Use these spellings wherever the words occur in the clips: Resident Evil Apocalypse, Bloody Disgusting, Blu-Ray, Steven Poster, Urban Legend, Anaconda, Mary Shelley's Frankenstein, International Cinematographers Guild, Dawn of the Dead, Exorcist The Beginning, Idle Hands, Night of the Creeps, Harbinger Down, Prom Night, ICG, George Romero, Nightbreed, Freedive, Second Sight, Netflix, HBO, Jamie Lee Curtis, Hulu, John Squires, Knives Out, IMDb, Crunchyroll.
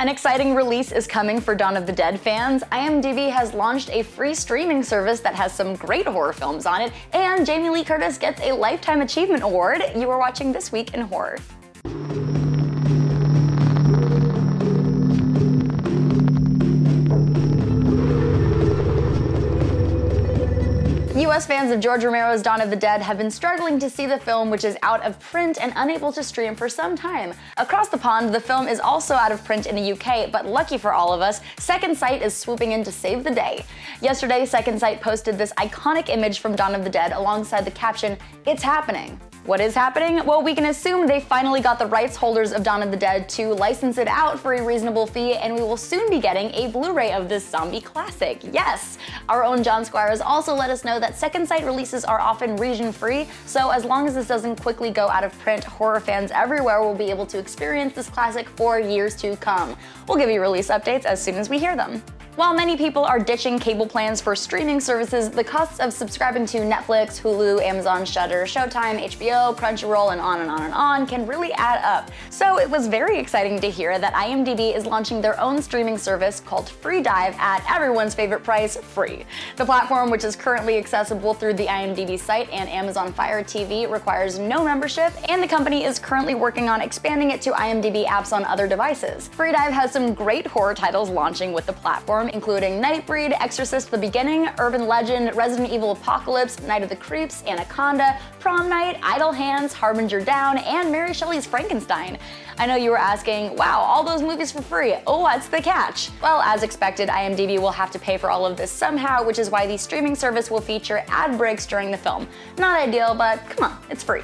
An exciting release is coming for Dawn of the Dead fans. IMDb has launched a free streaming service that has some great horror films on it, and Jamie Lee Curtis gets a Lifetime Achievement Award. You are watching This Week in Horror. US fans of George Romero's Dawn of the Dead have been struggling to see the film, which is out of print and unable to stream for some time. Across the pond, the film is also out of print in the UK, but lucky for all of us, Second Sight is swooping in to save the day. Yesterday, Second Sight posted this iconic image from Dawn of the Dead alongside the caption, "It's happening." What is happening? Well, we can assume they finally got the rights holders of Dawn of the Dead to license it out for a reasonable fee, and we will soon be getting a Blu-ray of this zombie classic. Yes! Our own John Squires also let us know that Second Sight releases are often region-free, so as long as this doesn't quickly go out of print, horror fans everywhere will be able to experience this classic for years to come. We'll give you release updates as soon as we hear them. While many people are ditching cable plans for streaming services, the costs of subscribing to Netflix, Hulu, Amazon, Shudder, Showtime, HBO, Crunchyroll, and on and on and on can really add up. So it was very exciting to hear that IMDb is launching their own streaming service called Freedive at everyone's favorite price, free. The platform, which is currently accessible through the IMDb site and Amazon Fire TV, requires no membership, and the company is currently working on expanding it to IMDb apps on other devices. Freedive has some great horror titles launching with the platform, including Nightbreed, Exorcist The Beginning, Urban Legend, Resident Evil Apocalypse, Night of the Creeps, Anaconda, Prom Night, Idle Hands, Harbinger Down, and Mary Shelley's Frankenstein. I know you were asking, wow, all those movies for free, what's the catch? Well, as expected, IMDb will have to pay for all of this somehow, which is why the streaming service will feature ad breaks during the film. Not ideal, but come on, it's free.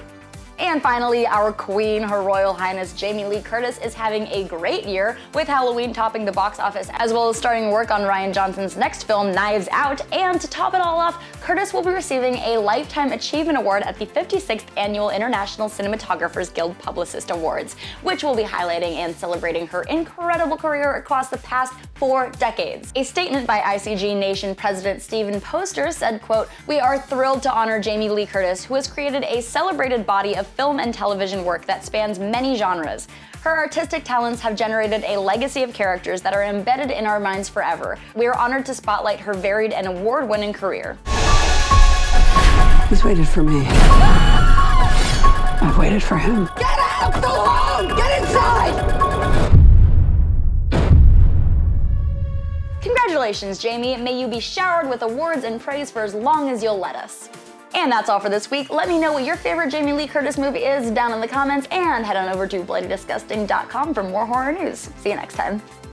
And finally, our queen, Her Royal Highness Jamie Lee Curtis, is having a great year, with Halloween topping the box office as well as starting work on Rian Johnson's next film, Knives Out. And to top it all off, Curtis will be receiving a Lifetime Achievement Award at the 56th Annual International Cinematographers Guild Publicist Awards, which will be highlighting and celebrating her incredible career across the past 4 decades. A statement by ICG Nation President Steven Poster said, quote, "We are thrilled to honor Jamie Lee Curtis, who has created a celebrated body of film and television work that spans many genres. Her artistic talents have generated a legacy of characters that are embedded in our minds forever. We are honored to spotlight her varied and award-winning career." He's waited for me. I've waited for him. Get out! So long! Get inside! Congratulations, Jamie. May you be showered with awards and praise for as long as you'll let us. And that's all for this week. Let me know what your favorite Jamie Lee Curtis movie is down in the comments, and head on over to bloodydisgusting.com for more horror news. See you next time.